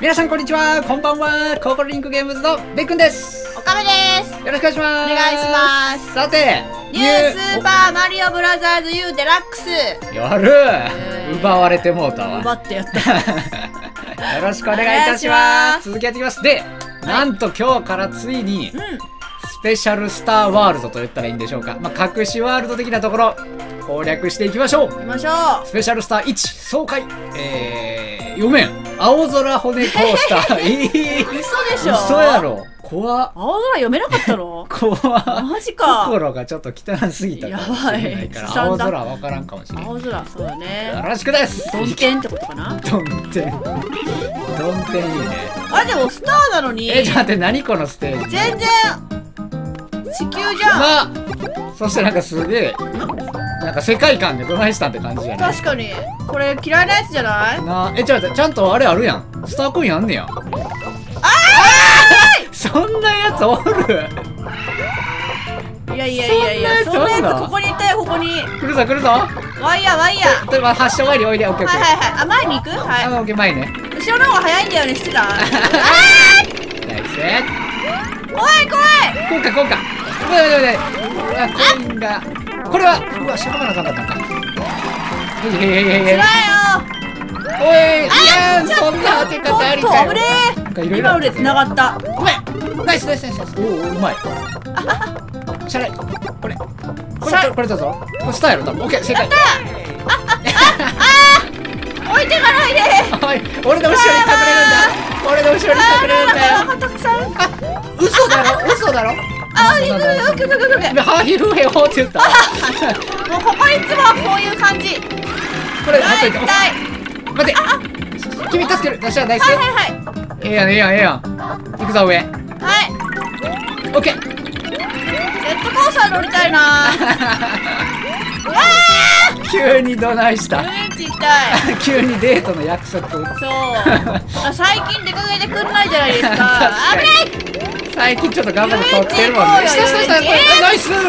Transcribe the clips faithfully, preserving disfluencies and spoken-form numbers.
皆さんこんにちは、こんばんは、ココリンクゲームズのベックンです。岡部です。よろしくお願いします。お願いします。さて、ニュースーパーマリオブラザーズ U デラックスやる、えー、奪われてもうたわ。奪ってやったよろしくお願いいたします。続きやっていきます。で、はい、なんと今日からついに、うん、スペシャルスターワールドと言ったらいいんでしょうか、まあ、隠しワールド的なところ攻略していきましょう。行きましょう。スペシャルスターいち爽快、えー、読めん青空骨コースター。えー、嘘でしょ。嘘やろ。怖っ。青空読めなかったの。怖っ。マジか。心がちょっと汚すぎたかもしれないから、青空わからんかもしれない。青空、そうだね。よろしくです。ドンテンってことかな。ドンテン、ドンテンいいね。あ、でもスターなのに。え、ちょっと待って、何このステージ。全然地球じゃん。そしてなんかすげえなんか世界観でどないしたんって感じじゃない。確かにこれ嫌いなやつじゃないな。え、ちょっとちゃんとあれあるやん、スターコインあんねや。あー、そんなやつおる。いやいやいやいや、そんなやつここにいたよ。ここに来るぞ来るぞ。ワイヤーワイヤー。例えば発射前においで。オッケーオッケー。はいはいはい。あ、前に行く。はい、オッケー。前ね。後ろの方が早いんだよね。してた。あー、ナイス。怖い怖い。こうかこうか。おいおいおいおい。あ、コインがこれは、うわ、しゃがまなかったか。いやいやいやいやいや。おい、いや、そんな当て方ありかよ。今俺繋がった。ごめん。ナイスナイスナイス。おお、うまい。しゃれ。これ。これ、これだぞ。スターやろ、多分。オッケー、正解。ああ、置いてかないで。俺の後ろに隠れるんだ。俺の後ろに隠れるんだよ。たくさん。あ、嘘だろ、嘘だろ。あ、いくいくいくいく。ハーヒフヘホって言った。もうここいつもこういう感じ。これ待って待って。君助ける。私は大好き。はいはいはい。ええやんええやんええやん。行くぞ上。はい。オッケー。ジェットコースター乗りたいな。わあ。急にどないした。遊園地行きたい。急にデートの約束。そう。最近出かけてくんないじゃないですか。危ない。最近ちょっと頑張って撮ってるもんね。したしたした、これナイス。遊園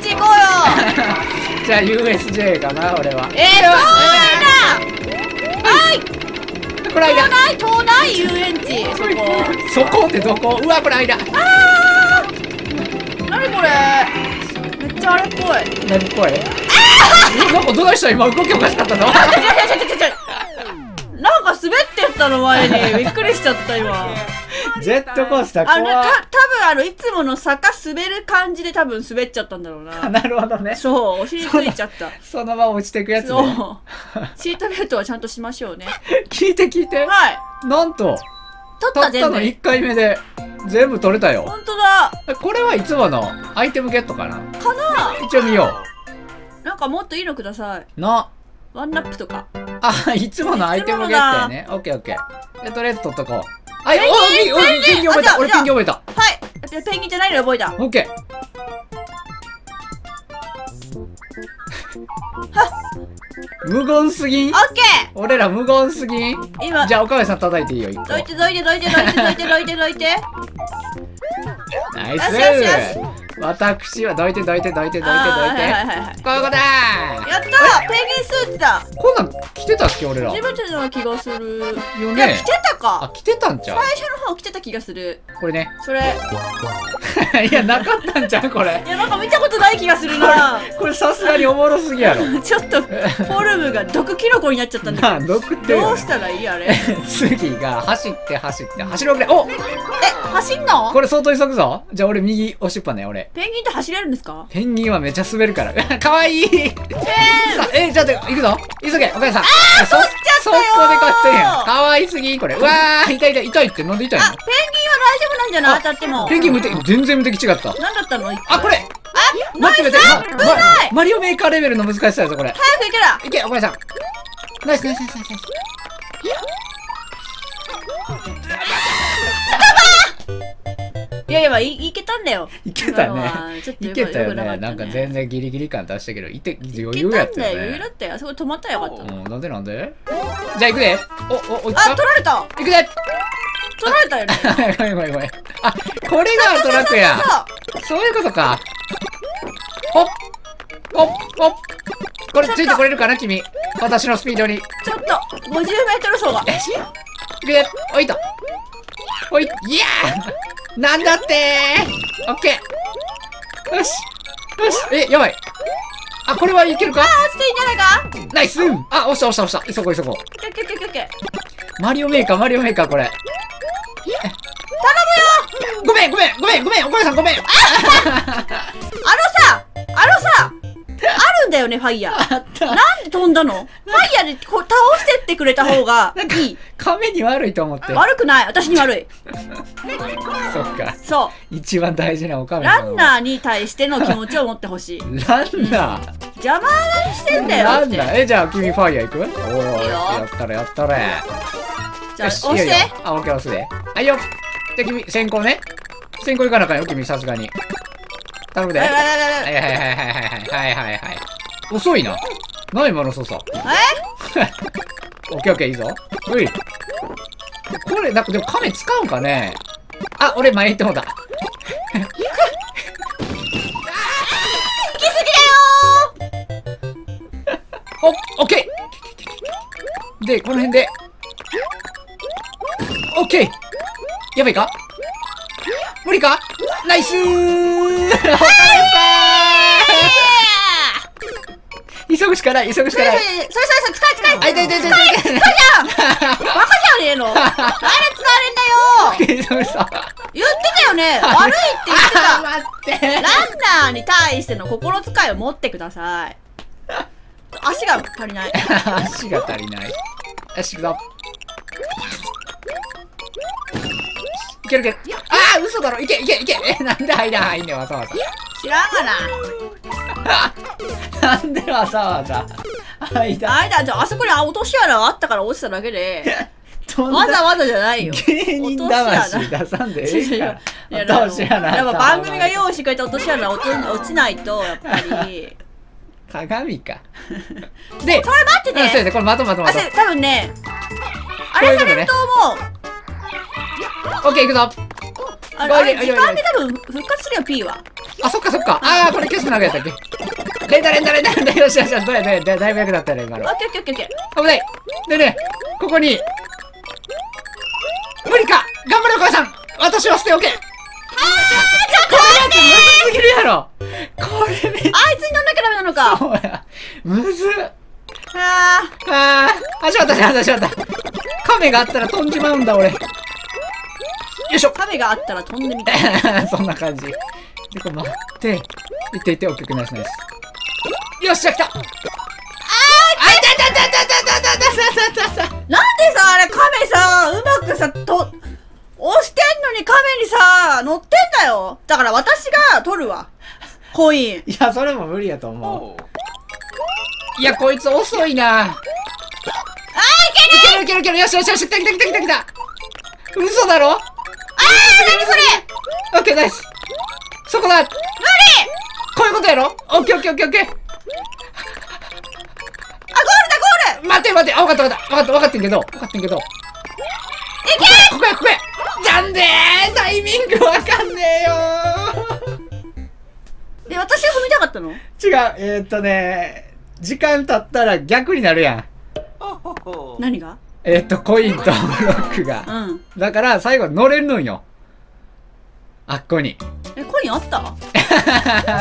地行こうよ。じゃあ ユーエスジェー かな俺は。ええ、遠いな。はい。これ間。遠ない遊園地。そこ。そこってどこ？うわこれ間。ああ。なにこれ。めっちゃあれっぽい。何っぽい？ああ。なんかどうした今動きおかしかったの？なんか滑ってったの前にびっくりしちゃった今。ジェットコースター。あの、た、多分あのいつもの坂滑る感じで多分滑っちゃったんだろうな。なるほどね。そう、お尻ついちゃった。そのまま落ちていくやつね。そう。シートベルトはちゃんとしましょうね。聞いて聞いて。はい。なんと。取った全部。たったのいっかいめで全部取れたよ。本当だ。これはいつものアイテムゲットかな。かな。一応見よう。なんかもっといいのください。な。ワンナップとか。あ、いつものアイテムゲットやね。オッケーオッケー。でとりあえず取っとこう。はい、おお、ペンギン覚えた。俺ペンギン覚えた。はい、ペンギンじゃないの覚えた。オッケー。無言すぎん。オッケー。俺ら無言すぎん。今、じゃあ岡部さん叩いていいよ。どいてどいてどいてどいてどいてどいてどいて。ナイス。私はどいてどいてどいてどいてどいて。こういうことだ。やった。ペンギンスーツだ。こんなん着てたっけ俺ら。自分たちの気がする。よね。着てたか。あ、着てたんちゃう。最初の方着てた気がする。これね。それ。いやなかったんちゃうこれ。いやなんか見たことない気がするな。これさすがにおもろすぎやろ。ちょっとフォルムが毒キノコになっちゃったんだけど。毒って。どうしたらいいあれ。次が走って走って走ろうくれ。お。え、走んの？これ相当急ぐぞ。じゃあ俺右押しっぱね俺。ペンギンって走れるんですか？ペンギンはめっちゃ滑るから。かわいい。ええ。え、ちょっと行くぞ。急げ、お母さん。ああ、取っちゃったよ。速攻で勝ってんやん。かわいすぎこれ。うわあ、痛い痛い痛いってなんで痛いの？あ、ペンギンは大丈夫なんじゃない？当たっても。ペンギン無敵。全然無敵違った。なんだったの？あ、これ。あ、待って待って。危ない。マリオメーカーレベルの難しさやぞこれ。早く行けら。行け、お母さん。ナイスナイスナイスナイス。いやいや、いけたんだよ。いけたね。いけたよね。なんか全然ギリギリ感出したけど、いて、余裕やったよね。余裕だったよ。あそこ止まったらよかった。うん、なんでなんで？じゃあ行くで。お、お、お、あ、取られた。行くで。取られたよね。ごめんごめんごめん。あ、これがトラックや。そういうことか。ほっ、ほっ、ほっ。これついてこれるかな君。私のスピードに。ちょっと、ごじゅうメートル走が。え？くれ、おいと。おい、いやーなんだってーオッケー。よし。よし。え、やばい。あ、これはいけるか。あ、落ちていけないか。ナイス。あ、押した押した押した。急ごう急ごう。マリオメーカー、マリオメーカー、これ。頼むよ。ごめん、ごめん、ごめん、ごめん、お母さん、ごめん。あのさ、あのさ、あるんだよね、ファイヤー。なんで飛んだの？ファイヤーでこう倒してってくれた方がいい。亀に悪いと思って。悪くない、私に悪い。そっか。そう。一番大事なお亀。ランナーに対しての気持ちを持ってほしい。ランナー。邪魔してんだよ。ランナー。え、じゃあ君ファイヤー行く？おお、やったれやったれ。じゃあ押して。あ、オッケー押すで。はいよ。じゃあ君先行ね。先行行かなあかんよ、君さすがに。頼むで。はいはいはいはいはいはいはい。遅いな。何今の操作。え？オッケーオッケーいいぞ。うい。これなんかでも亀使うんかね。あ、俺前行ってもだ。行く。行き過ぎだよー。お、オッケー。でこの辺で。オッケー。やばいか。無理か。ナイスー。急ぐしかない、急ぐしかない。それそれそれ、使え使え。あ、いたいたいたいた。使え、使えじゃん。バカじゃねえの。あれ使われんだよ。言ってたよね。悪いって言ってた。ランナーに対しての心遣いを持ってください。足が足りない。足が足りない。足が。いけるけ。ああ、嘘だろ。いけいけいけ。え、なんで入らないね、わざわざ。知らんがな。なんでわざわざ間間じゃあ、あそこに落とし穴があったから落ちただけで、わざわざじゃないよ。芸人魂出さんでええから。落とし穴、やっぱ番組が用意してくれた落とし穴が落ちないと、やっぱり鏡か。でそれ待ってて、これ待とう待とう待とう。多分ね、あれされると思う。オッケーいくぞ。あれ時間で多分復活するよ、 P は。あ、そっかそっか。ああ、これ消すのやったっけ。連打連打連打連打。よしよしよし、どれどれ、だいぶ役だったね今の。オッケーオッケーオッケーオッケー。危ない。でね、ここに無理か。頑張れお母さん。私は捨ておけ。ああ、ちょっと待って。これやつむずすぎるやろ。これめっちゃ。あいつに乗んなきゃダメなのか。そうや。むずっ。あーあー、あしまったあしまった。亀があったら飛んじまうんだ俺。よいしょ。亀があったら飛んでみたい。そんな感じ。でこれ待って。いっていって大きくなります。よっしゃ、来た。あー、あ、いたいたいたいたいたいたいたいたいた。なんでさ、あれ、亀さ、うまくさ、と、押してんのに亀にさ、乗ってんだよ。だから私が取るわ。コイン。いや、それも無理やと思う。いや、こいつ遅いな。あー、いけるいけるいけるいける。よしよしよし、来た来た来た来た来た。嘘だろ。あー、何それ。オッケー、ナイス。そこだ。無理。こういうことやろ。オッケーオッケーオッケーオッケー。待て待て、あ、分かった分かった分かった分かってんけど、分かってんけど。いけー！ここやここや！なんでータイミング分かんねーよー。え、私が踏みたかったの？違う、えー、っとねー、時間経ったら逆になるやん。何が？えー、っと、コインとブロックが。うん。だから、最後乗れるのんよ。あっこに。え、コインあった？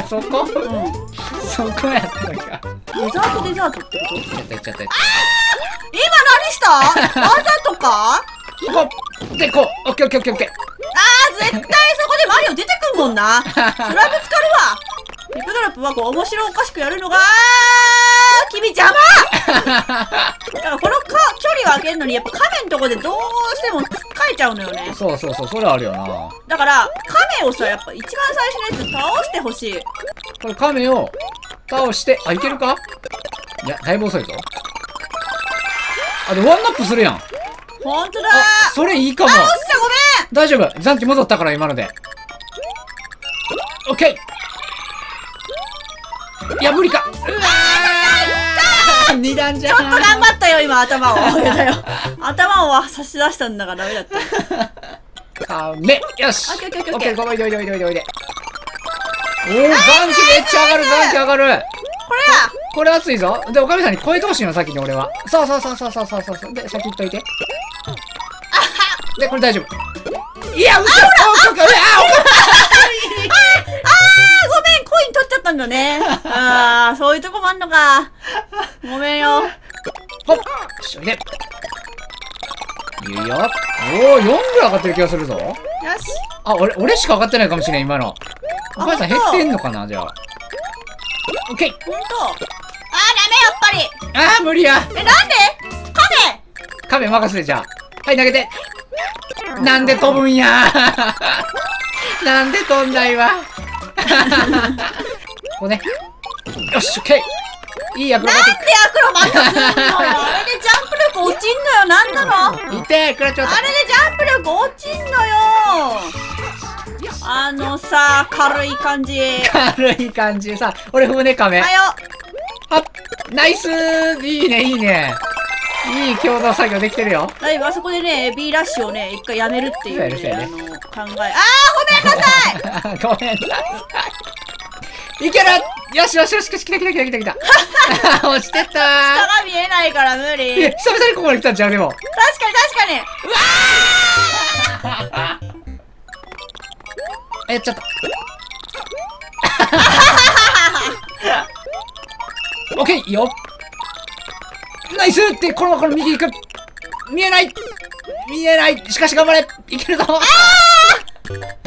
そこ？うん、そこやったか。デザートデザートってこと？ちょっとちょっと。ああ！今何した？わざとか？こうでこう、オッケーオッケーオッケーオッケー。ああ、絶対そこでマリオ出てくるもんな。それはぶつかるわ。リップドロップはこう面白おかしくやるのが、君邪魔。だからこのか距離を空けるのにやっぱ亀のとこでどうしてもつっかえちゃうのよね。そうそうそう、それあるよな。だから亀をさ、やっぱ一番最初のやつ倒してほしい。これ亀を倒して、あ、いけるか？いや、だいぶ遅いぞ。あ、でワンナップするやん。ほんとだー。それいいかも。あ、落ちた、ごめん。大丈夫、残機戻ったから今ので。オッケー。いや、無理か。うわー、二段じゃん。ちょっと頑張ったよ、今、頭を。頭を差し出したんだからダメだった。かめ、よし。オッケー、オッケー、オッケー。おいでおいでおいでおいでおいで。おお、残機めっちゃ上がる、残機上がる。これや。これ熱いぞ。で、おかみさんに超えてほしいの、先に俺は。そうそうそうそうそうそうそう。で、先行っといて。あで、これ大丈夫。いや、うそ。あ、ほら。あ、ごめん、コイン取っちゃったんだね。ああ、そういうとこもあんのか。ごめんよ。ほっ、しょいで。いや、おお、よんぐらい上がってる気がするぞ。よし。あ、俺、俺しか上がってないかもしれん、今の。お母さん減ってんのかな、じゃあ。オッケー。本当。あー、ダメ、やっぱり。あー、無理や。え、なんで？カメ。カメ任せじゃあ。はい、投げて。なんで飛ぶんや。なんで飛んだいわ。ここね。よし、オッケー。いいアクロバティック。なんでアクロバティックなのよ。あれでジャンプ力落ちんのよ。なんなの？痛え、食らっちゃった。あれでジャンプ力落ちんのよ。あのさ、軽い感じ。軽い感じさ、俺踏むね、カメ。はよ。あ、ナイスー。いいね、いいね。いい共同作業できてるよ。だいぶあそこでね、Bラッシュをね、一回やめるっていう、ね、うね、あの考え。あー、ごめんなさい。ごめんなさい。いける。よしよしよし、来た来た来た来た来た。落ちてったー。下が見えないから無理。え、久々にここまで来たんちゃう？でも。確かに確かに。うわー。やっちゃった。オッケーよ。ナイスって、このままこの右行く。見えない見えない。しかし頑張れ。いけるぞ。ああ、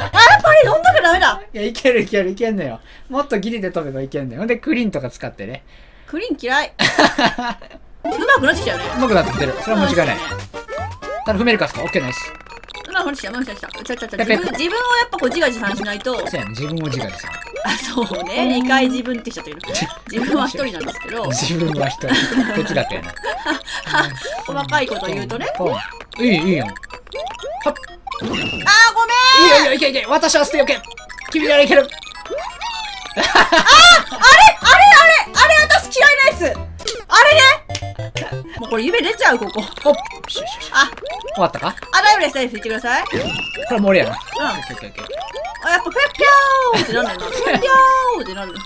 やっぱり飲んだからダメだ。いや、いけるいけるいけんのよ。もっとギリで飛べばいけんのよ。でクリーンとか使ってね。クリーン嫌い。うまくなってきたよね。うまくなってきてる。それは間違いない。ただ踏めるかすか。オッケーナイス。今もしもしもしもしちゃちゃちゃ自分をやっぱこう自画自賛しないと。そうやね、自分を自画自賛。あ、そうね、にかい自分って人といる。自分は一人なんですけど。自分は一人。どっちだったよね。細かいこと言うとね。いいいいやん。ああ、ごめん。いいよいいよ、いけいけ、私は捨てよけ。君ならいける。ああ、あれあれあれあれ、私嫌いなやつ。あれね。もうこれ夢出ちゃう、ここ。あ、終わったか？あ、大丈夫です。大丈夫です。行ってください。これも俺やな。うん。あ、やっぱ、ペッピョーってなんだよな。ペッピョーってなる。ペッ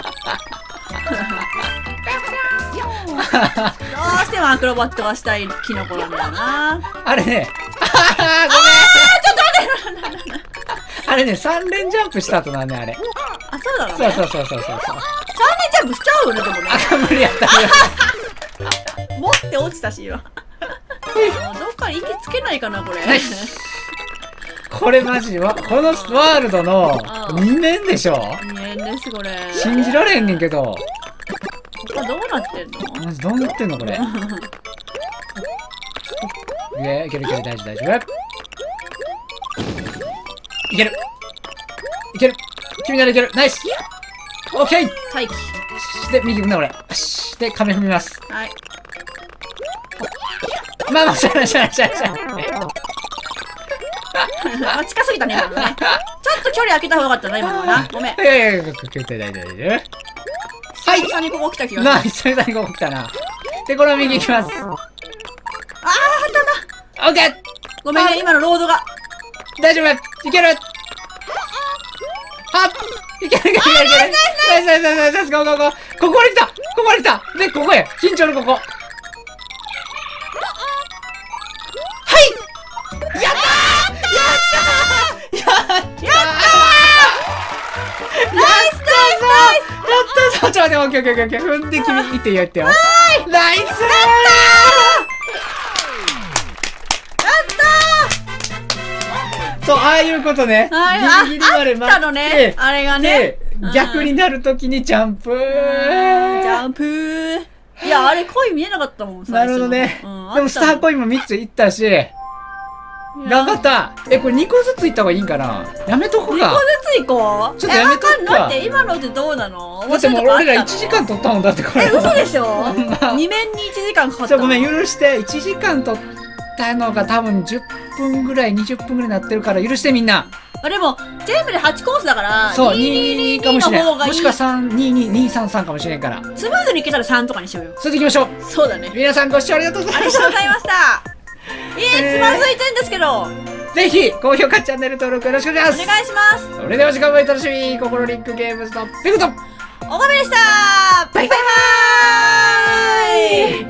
ピョー。どうしてもアクロバットがしたいキノコなんだよな。あれね。あー、ちょっと待って。あれね、さん連ジャンプした後なんね、あれ。あ、そうだろうね。そうそうそうそうそう。さん連ジャンプしちゃうよね、でもね。あ、無理やった。持って落ちたし、今。どっかに息つけないかな、これ。これマジわ、このワールドのにねんでしょ。にねんです、これ。信じられへんねんけど。どうなってんのマジ、どうなってんのこれ。いや、いけるいける、大丈夫大丈夫。いけるいける、君ならいける。ナイス。オッケー。待機で右行くな、俺で壁踏みます。はい、まあまあ、しゃらしゃらしゃらしゃら。近すぎたね、今のね。ちょっと距離空けた方がよかったな、今のな。ごめん。いやいやいや、絶対大丈夫。はい、久々にここ来た気がする。まあ、久々にここ来たな。で、これを右行きます。ああ、頭。オッケー。ごめんね、今のロードが。大丈夫。いける。あっ、いけるいけるいける。ナイスナイスナイスナイス。ここここ。ここまで来た。ここまで来た。で、ここへ。緊張のここ。ちょっと待って、オッケーオッケーオッケー。踏んで君行ってやってよ。ナイスー。やったー。そう、ああいうことね。ギリギリまで待って、あれがね、逆になるときにジャンプ。ジャンプ。いや、あれコイン見えなかったもん。なるほどね。でもスターコインもみっついったし。頑張った。え、これにこずついった方がいいんかな。やめとこか。にこずついこう。ちょっとやめとこか。え、今のってどうなの？だってもう俺らいちじかん取ったもんだってこれ。え、嘘でしょ。に面にいちじかんかかった。ごめん、許して。いちじかん取ったのが多分じゅっぷんぐらい、にじゅっぷんぐらいになってるから許してみんな。あ、でも全部ではちコースだから。そう、にかもしれない。もしくはさん、に、に、に、さん、さんかもしれんから。スムーズにいけたらさんとかにしようよ。それでいきましょう。そうだね。皆さんご視聴ありがとうございました。ありがとうございました。ええ、つまずいてんですけど、ぜひ高評価、チャンネル登録よろしくお願いします。お願いします。それでは次回もお楽しみに。ココロリンクゲームズのペグとおがめでした。バイバイ。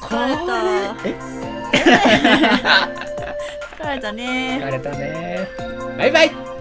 疲れた。え？疲れた。疲れたね。疲れたね。バイバイ。